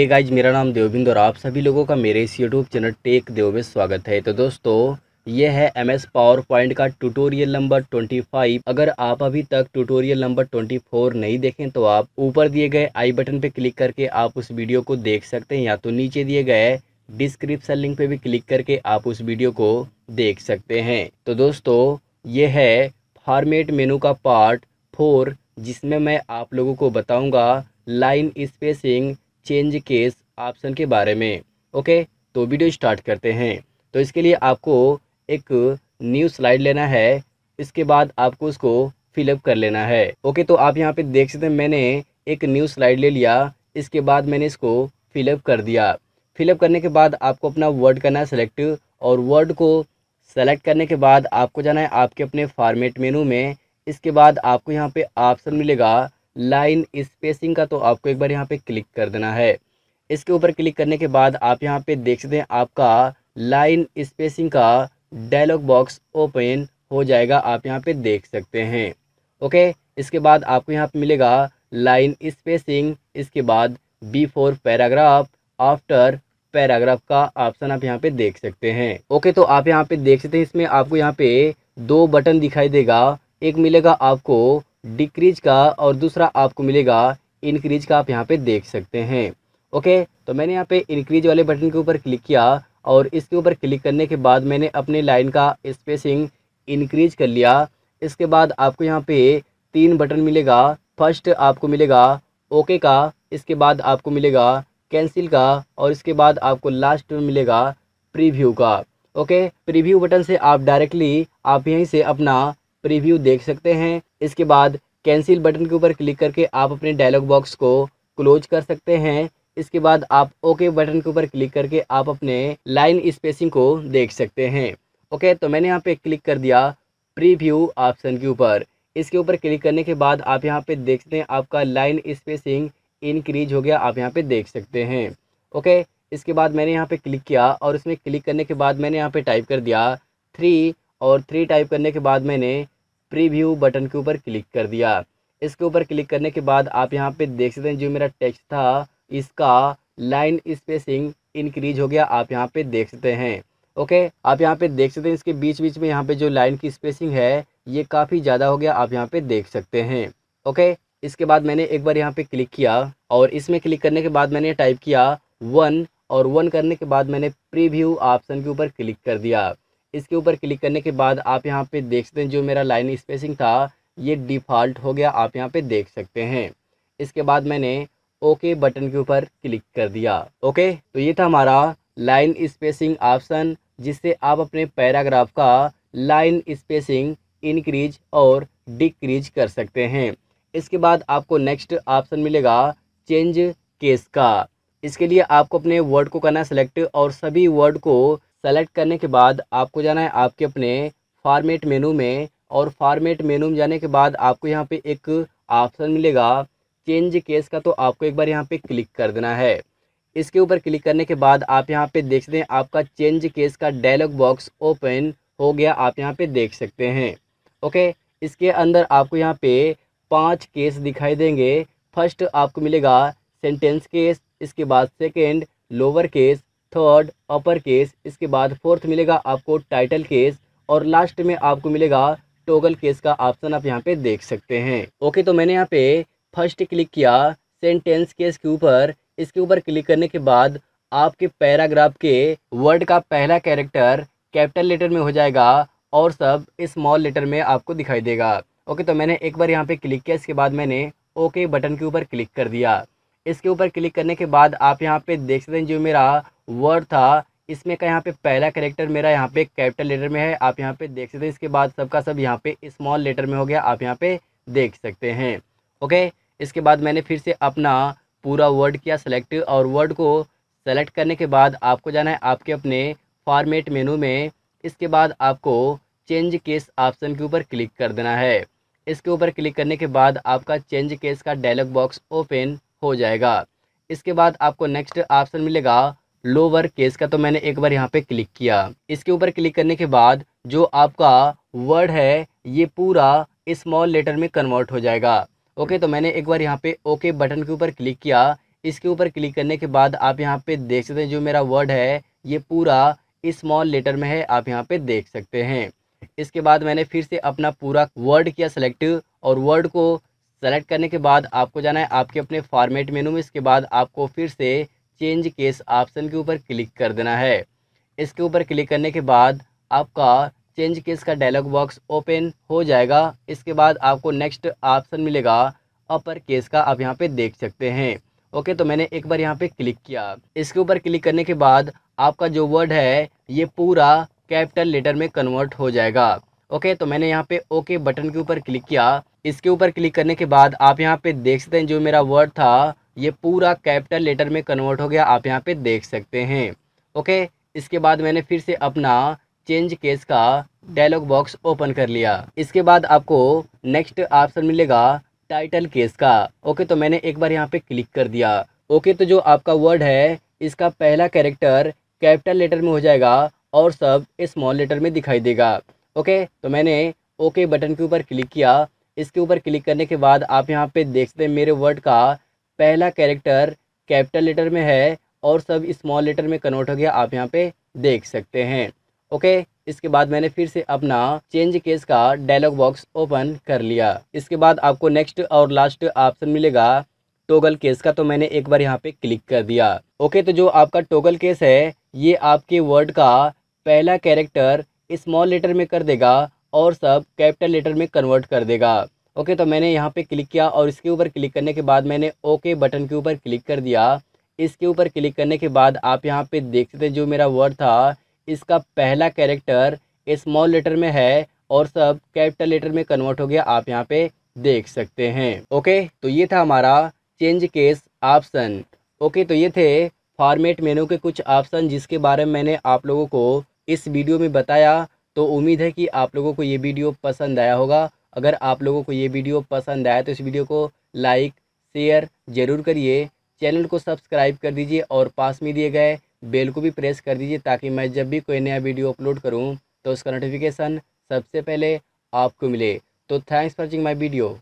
Hey guys, मेरा नाम देवबिंद और आप सभी लोगों का मेरे इस यूट्यूब चैनल टेक देव में स्वागत है। तो दोस्तों, ये है MS PowerPoint का ट्यूटोरियल नंबर 25। अगर आप अभी तक ट्यूटोरियल नंबर 24 नहीं देखें तो आप ऊपर दिए गए आई बटन पे क्लिक करके आप उस वीडियो को देख सकते हैं, या तो नीचे दिए गए डिस्क्रिप्शन लिंक पे भी क्लिक करके आप उस वीडियो को देख सकते हैं। तो दोस्तों, ये है फॉर्मेट मेनू का पार्ट 4, जिसमें मैं आप लोगों को बताऊँगा line spacing change case option के बारे में। ओके, तो वीडियो स्टार्ट करते हैं। तो इसके लिए आपको एक न्यू स्लाइड लेना है, इसके बाद आपको उसको फिलअप कर लेना है। ओके, तो आप यहाँ पे देख सकते हैं मैंने एक न्यू स्लाइड ले लिया, इसके बाद मैंने इसको फिलअप कर दिया। फिलअप करने के बाद आपको अपना वर्ड करना है सेलेक्ट, और वर्ड को सेलेक्ट करने के बाद आपको जाना है आपके अपने फॉर्मेट मेनू में। इसके बाद आपको यहाँ पे ऑप्शन मिलेगा लाइन स्पेसिंग का, तो आपको एक बार यहाँ पे क्लिक कर देना है। इसके ऊपर क्लिक करने के बाद आप यहाँ पे देख सकते हैं आपका लाइन स्पेसिंग का डायलॉग बॉक्स ओपन हो जाएगा, आप यहाँ पे देख सकते हैं। ओके, इसके बाद आपको यहाँ पे मिलेगा लाइन स्पेसिंग, इसके बाद बिफोर पैराग्राफ, आफ्टर पैराग्राफ का ऑप्शन आप यहाँ पे देख सकते हैं। ओके, तो आप यहाँ पे देख सकते हैं इसमें आपको यहाँ पे दो बटन दिखाई देगा, एक मिलेगा आपको डिक्रीज का और दूसरा आपको मिलेगा इंक्रीज का, आप यहाँ पे देख सकते हैं। ओके, तो मैंने यहाँ पे इंक्रीज वाले बटन के ऊपर क्लिक किया और इसके ऊपर क्लिक करने के बाद मैंने अपने लाइन का स्पेसिंग इंक्रीज कर लिया। इसके बाद आपको यहाँ पे 3 बटन मिलेगा, फर्स्ट आपको मिलेगा ओके का, इसके बाद आपको मिलेगा कैंसिल का, और इसके बाद आपको लास्ट में मिलेगा प्रीव्यू का। ओके, प्रीव्यू बटन से आप डायरेक्टली आप यहीं से अपना प्रीव्यू देख सकते हैं। इसके बाद कैंसिल बटन के ऊपर क्लिक करके आप अपने डायलॉग बॉक्स को क्लोज कर सकते हैं। इसके बाद आप ओके बटन के ऊपर क्लिक करके आप अपने लाइन स्पेसिंग को देख सकते हैं। ओके, तो मैंने यहाँ पे क्लिक कर दिया प्रीव्यू ऑप्शन के ऊपर। इसके ऊपर क्लिक करने के बाद आप यहाँ पे देख सकते हैं आपका लाइन स्पेसिंग इंक्रीज हो गया, आप यहाँ पे देख सकते हैं। ओके, इसके बाद मैंने यहाँ पे क्लिक किया और इसमें क्लिक करने के बाद मैंने यहाँ पे टाइप कर दिया 3, और 3 टाइप करने के बाद मैंने प्रीव्यू बटन के ऊपर क्लिक कर दिया। इसके ऊपर क्लिक करने के बाद आप यहाँ पे देख सकते हैं जो मेरा टेक्स्ट था इसका लाइन स्पेसिंग इंक्रीज हो गया, आप यहाँ पे देख सकते हैं। ओके, आप यहाँ पे देख सकते हैं इसके बीच बीच में यहाँ पे जो लाइन की स्पेसिंग है ये काफ़ी ज़्यादा हो गया, आप यहाँ पे देख सकते हैं। ओके, इसके बाद मैंने एक बार यहाँ पे क्लिक किया और इसमें क्लिक करने के बाद मैंने टाइप किया 1, और 1 करने के बाद मैंने प्रीव्यू ऑप्शन के ऊपर क्लिक कर दिया। इसके ऊपर क्लिक करने के बाद आप यहाँ पे देख सकते हैं जो मेरा लाइन स्पेसिंग था ये डिफ़ॉल्ट हो गया, आप यहाँ पे देख सकते हैं। इसके बाद मैंने ओके बटन के ऊपर क्लिक कर दिया। ओके, तो ये था हमारा लाइन स्पेसिंग ऑप्शन, जिससे आप अपने पैराग्राफ का लाइन स्पेसिंग इंक्रीज और डिक्रीज कर सकते हैं। इसके बाद आपको नेक्स्ट ऑप्शन मिलेगा चेंज केस का। इसके लिए आपको अपने वर्ड को करना सेलेक्ट, और सभी वर्ड को सेलेक्ट करने के बाद आपको जाना है आपके अपने फॉर्मेट मेनू में, और फॉर्मेट मेनू में जाने के बाद आपको यहाँ पे एक ऑप्शन मिलेगा चेंज केस का, तो आपको एक बार यहाँ पे क्लिक कर देना है। इसके ऊपर क्लिक करने के बाद आप यहाँ पे देख सकते हैं आपका चेंज केस का डायलॉग बॉक्स ओपन हो गया, आप यहाँ पे देख सकते हैं। ओके, इसके अंदर आपको यहाँ पे 5 केस दिखाई देंगे। फर्स्ट आपको मिलेगा सेंटेंस केस, इसके बाद second lower case, third upper case, इसके बाद फोर्थ मिलेगा आपको टाइटल केस, और लास्ट में आपको मिलेगा टॉगल केस का ऑप्शन, आप यहाँ पे देख सकते हैं। ओके, तो मैंने यहाँ पे फर्स्ट क्लिक किया सेंटेंस केस के ऊपर। इसके ऊपर क्लिक करने के बाद आपके पैराग्राफ के वर्ड का पहला कैरेक्टर कैपिटल लेटर में हो जाएगा और सब स्मॉल लेटर में आपको दिखाई देगा। ओके, तो मैंने एक बार यहाँ पे क्लिक किया, इसके बाद मैंने ओके बटन के ऊपर क्लिक कर दिया। इसके ऊपर क्लिक करने के बाद आप यहाँ पे देख सकते हैं जो मेरा वर्ड था इसमें का यहाँ पे पहला कैरेक्टर मेरा यहाँ पे कैपिटल लेटर में है, आप यहाँ पे देख सकते हैं। इसके बाद सबका सब यहाँ पे स्मॉल लेटर में हो गया, आप यहाँ पे देख सकते हैं। ओके, इसके बाद मैंने फिर से अपना पूरा वर्ड किया सेलेक्ट, और वर्ड को सेलेक्ट करने के बाद आपको जाना है आपके अपने फॉर्मेट मेनू में। इसके बाद आपको चेंज केस ऑप्शन के ऊपर क्लिक कर देना है। इसके ऊपर क्लिक करने के बाद आपका चेंज केस का डायलॉग बॉक्स ओपन हो जाएगा। इसके बाद आपको नेक्स्ट ऑप्शन मिलेगा लोअर केस का, तो मैंने एक बार यहाँ पे क्लिक किया। इसके ऊपर क्लिक करने के बाद जो आपका वर्ड है ये पूरा स्मॉल लेटर में कन्वर्ट हो जाएगा। ओके, तो मैंने एक बार यहाँ पे ओके बटन के ऊपर क्लिक किया। इसके ऊपर क्लिक करने के बाद आप यहाँ पे देख सकते हैं जो मेरा वर्ड है ये पूरा स्मॉल लेटर में है, आप यहाँ पे देख सकते हैं। इसके बाद मैंने फिर से अपना पूरा वर्ड किया सेलेक्ट, और वर्ड को सेलेक्ट करने के बाद आपको जाना है आपके अपने फॉर्मेट मेनू में। इसके बाद आपको फिर से चेंज केस ऑप्शन के ऊपर क्लिक कर देना है। इसके ऊपर क्लिक करने के बाद आपका चेंज केस का डायलॉग बॉक्स ओपन हो जाएगा। इसके बाद आपको नेक्स्ट ऑप्शन मिलेगा अपर केस का, आप यहाँ पे देख सकते हैं। ओके, तो मैंने एक बार यहाँ पे क्लिक किया। इसके ऊपर क्लिक करने के बाद आपका जो वर्ड है ये पूरा कैपिटल लेटर में कन्वर्ट हो जाएगा। ओके, तो मैंने यहाँ पे ओके बटन के ऊपर क्लिक किया। इसके ऊपर क्लिक करने के बाद आप यहाँ पे देख सकते हैं जो मेरा वर्ड था ये पूरा कैपिटल लेटर में कन्वर्ट हो गया, आप यहाँ पे देख सकते हैं। ओके, इसके बाद मैंने फिर से अपना चेंज केस का डायलॉग बॉक्स ओपन कर लिया। इसके बाद आपको नेक्स्ट ऑप्शन मिलेगा टाइटल केस का। ओके, तो मैंने एक बार यहाँ पे क्लिक कर दिया। ओके, तो जो आपका वर्ड है इसका पहला कैरेक्टर कैपिटल लेटर में हो जाएगा और सब स्मॉल लेटर में दिखाई देगा। ओके, तो मैंने ओके बटन के ऊपर क्लिक किया। इसके ऊपर क्लिक करने के बाद आप यहाँ पे देख सकते हैं मेरे वर्ड का पहला कैरेक्टर कैपिटल लेटर में है और सब स्मॉल लेटर में कन्वर्ट हो गया, आप यहाँ पे देख सकते हैं। ओके, इसके बाद मैंने फिर से अपना चेंज केस का डायलॉग बॉक्स ओपन कर लिया। इसके बाद आपको नेक्स्ट और लास्ट ऑप्शन मिलेगा टॉगल केस का, तो मैंने एक बार यहाँ पे क्लिक कर दिया। ओके, तो जो आपका टॉगल केस है ये आपके वर्ड का पहला कैरेक्टर स्मॉल लेटर में कर देगा और सब कैपिटल लेटर में कन्वर्ट कर देगा। ओके, तो मैंने यहाँ पे क्लिक किया और इसके ऊपर क्लिक करने के बाद मैंने ओके बटन के ऊपर क्लिक कर दिया। इसके ऊपर क्लिक करने के बाद आप यहाँ पे देख सकते हैं जो मेरा वर्ड था इसका पहला कैरेक्टर स्मॉल लेटर में है और सब कैपिटल लेटर में कन्वर्ट हो गया, आप यहाँ पे देख सकते हैं। ओके, तो ये था हमारा चेंज केस ऑप्शन। ओके, तो ये थे फॉर्मेट मेनू के कुछ ऑप्शन जिसके बारे में मैंने आप लोगों को इस वीडियो में बताया। तो उम्मीद है कि आप लोगों को ये वीडियो पसंद आया होगा। अगर आप लोगों को ये वीडियो पसंद आया तो इस वीडियो को लाइक शेयर ज़रूर करिए, चैनल को सब्सक्राइब कर दीजिए और पास में दिए गए बेल को भी प्रेस कर दीजिए ताकि मैं जब भी कोई नया वीडियो अपलोड करूं तो उसका नोटिफिकेशन सबसे पहले आपको मिले। तो thanks for watching my video.